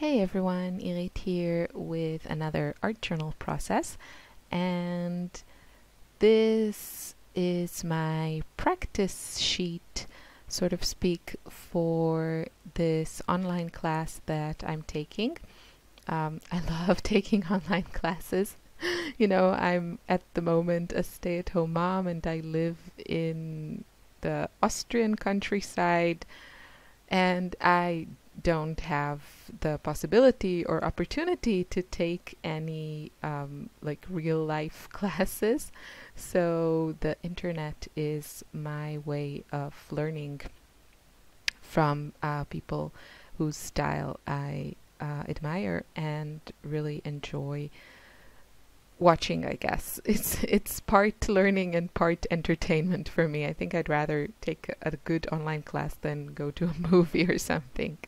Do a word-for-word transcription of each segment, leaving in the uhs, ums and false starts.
Hey everyone, Irit here with another art journal process, and this is my practice sheet, sort of speak, for this online class that I'm taking. Um, I love taking online classes. You know, I'm at the moment a stay-at-home mom and I live in the Austrian countryside, and I don't have the possibility or opportunity to take any um, like real life classes, so the internet is my way of learning from uh, people whose style I uh, admire and really enjoy watching. I guess it's it's part learning and part entertainment for me. I think I'd rather take a, a good online class than go to a movie or something.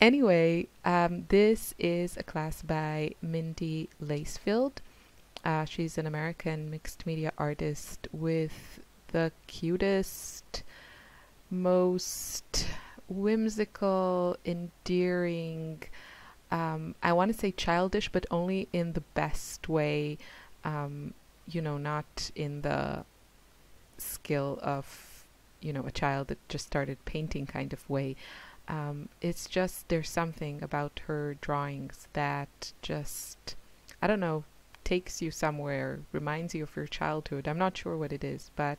Anyway, um, this is a class by Mindy Lacefield. Uh, she's an American mixed media artist with the cutest, most whimsical, endearing, Um, I want to say childish, but only in the best way, um, you know, not in the skill of, you know, a child that just started painting kind of way. Um, it's just, there's something about her drawings that just, I don't know, takes you somewhere, reminds you of your childhood. I'm not sure what it is, but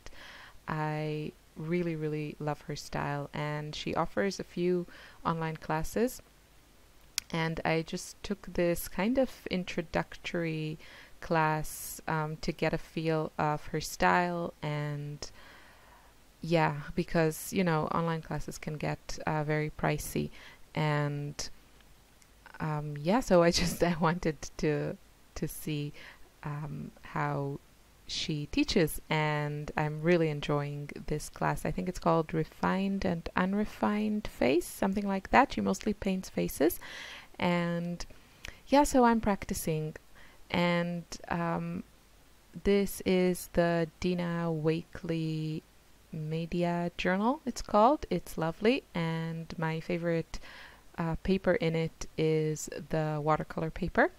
I really, really love her style, and she offers a few online classes. And I just took this kind of introductory class um, to get a feel of her style, and yeah, because, you know, online classes can get uh, very pricey, and um, yeah, so I just I wanted to to see um, how she teaches, and I'm really enjoying this class. I think it's called Refined and Unrefined Face, something like that. She mostly paints faces, and yeah, so I'm practicing, and um, this is the Dina Wakley Media Journal, it's called. It's lovely, and my favorite uh, paper in it is the watercolor paper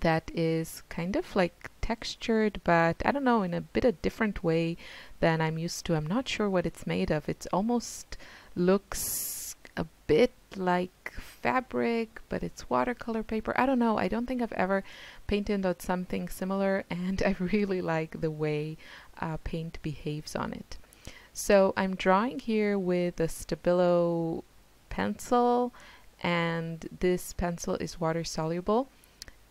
that is kind of like textured, but I don't know, in a bit of different way than I'm used to. I'm not sure what it's made of. It almost looks a bit like fabric, but it's watercolor paper. I don't know. I don't think I've ever painted on something similar, and I really like the way uh, paint behaves on it. So I'm drawing here with a Stabilo pencil, and this pencil is water soluble.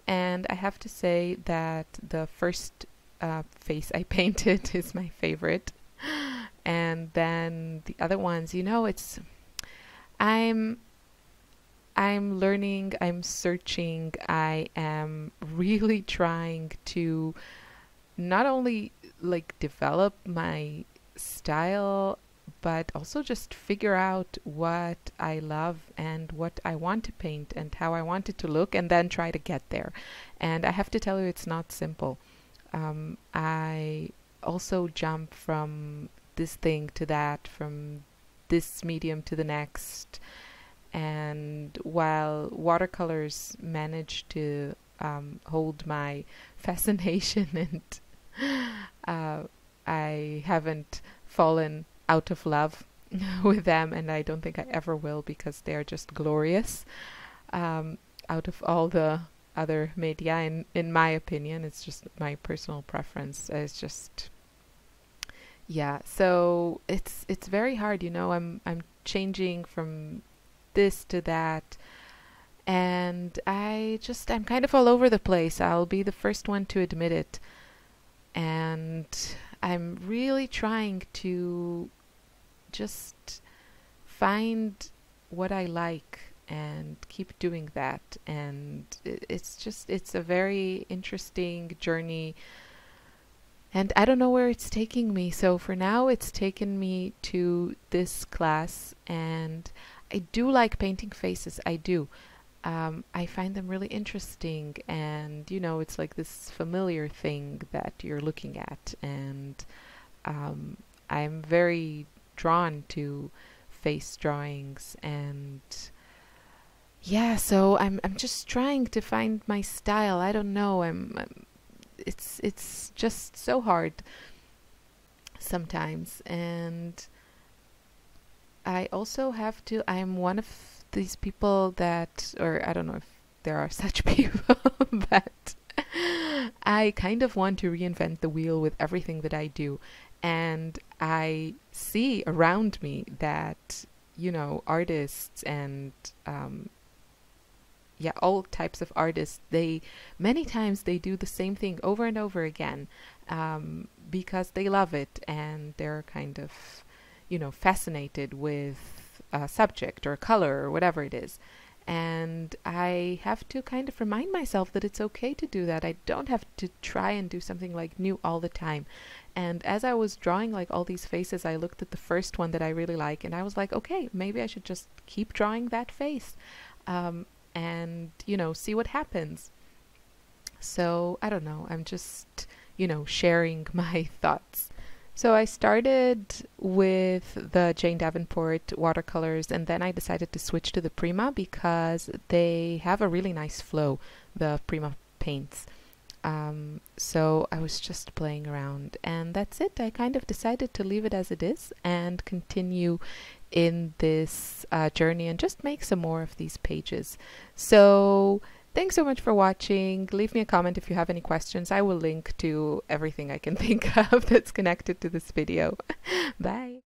And I have to say that the first uh, face I painted is my favorite, and then the other ones, you know, it's I'm I'm learning, I'm searching, I am really trying to not only like develop my style, but also just figure out what I love and what I want to paint and how I want it to look, and then try to get there. And I have to tell you, it's not simple. Um, I also jump from this thing to that, from this medium to the next. And while watercolors manage to um, hold my fascination and uh, I haven't fallen out of love with them, and I don't think I ever will, because they are just glorious. Um, out of all the other media, in, in my opinion, it's just my personal preference. It's just, yeah. So it's it's very hard, you know. I'm I'm changing from this to that, and I just I'm kind of all over the place. I'll be the first one to admit it, and I'm really trying to just find what I like and keep doing that, and it's just it's a very interesting journey, and I don't know where it's taking me. So for now, it's taken me to this class, and I do like painting faces. I do um, I find them really interesting, and you know, it's like this familiar thing that you're looking at, and um, I'm very drawn to face drawings, and yeah, so I'm I'm just trying to find my style. I don't know. I'm, I'm it's it's just so hard sometimes, and I also have to. I'm one of these people that, or I don't know if there are such people, but I kind of want to reinvent the wheel with everything that I do. And I see around me that, you know, artists and, um, yeah, all types of artists, they, many times they do the same thing over and over again, um, because they love it and they're kind of, you know, fascinated with a subject or a color or whatever it is. And I have to kind of remind myself that it's okay to do that. I don't have to try and do something like new all the time. And as I was drawing like all these faces, I looked at the first one that I really like, and I was like, okay, maybe I should just keep drawing that face, um, and, you know, see what happens. So I don't know, I'm just, you know, sharing my thoughts. So I started with the Jane Davenport watercolors, and then I decided to switch to the Prima because they have a really nice flow, the Prima paints. Um, so I was just playing around, and that's it. I kind of decided to leave it as it is and continue in this uh, journey and just make some more of these pages. So thanks so much for watching. Leave me a comment if you have any questions. I will link to everything I can think of that's connected to this video. Bye.